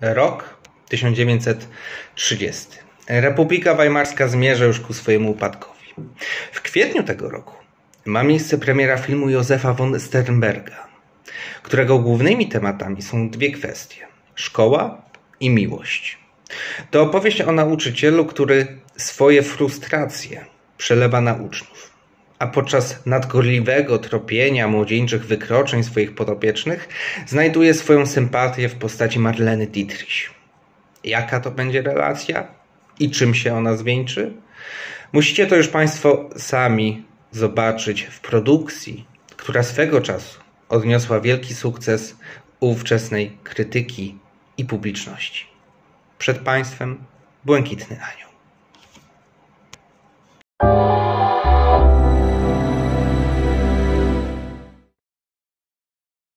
Rok 1930. Republika Weimarska zmierza już ku swojemu upadkowi. W kwietniu tego roku ma miejsce premiera filmu Josefa von Sternberga, którego głównymi tematami są dwie kwestie: szkoła i miłość. To opowieść o nauczycielu, który swoje frustracje przelewa na uczniów, a podczas nadgorliwego tropienia młodzieńczych wykroczeń swoich podopiecznych znajduje swoją sympatię w postaci Marleny Dietrich. Jaka to będzie relacja i czym się ona zwieńczy? Musicie to już Państwo sami zobaczyć w produkcji, która swego czasu odniosła wielki sukces ówczesnej krytyki i publiczności. Przed Państwem Błękitny anioł.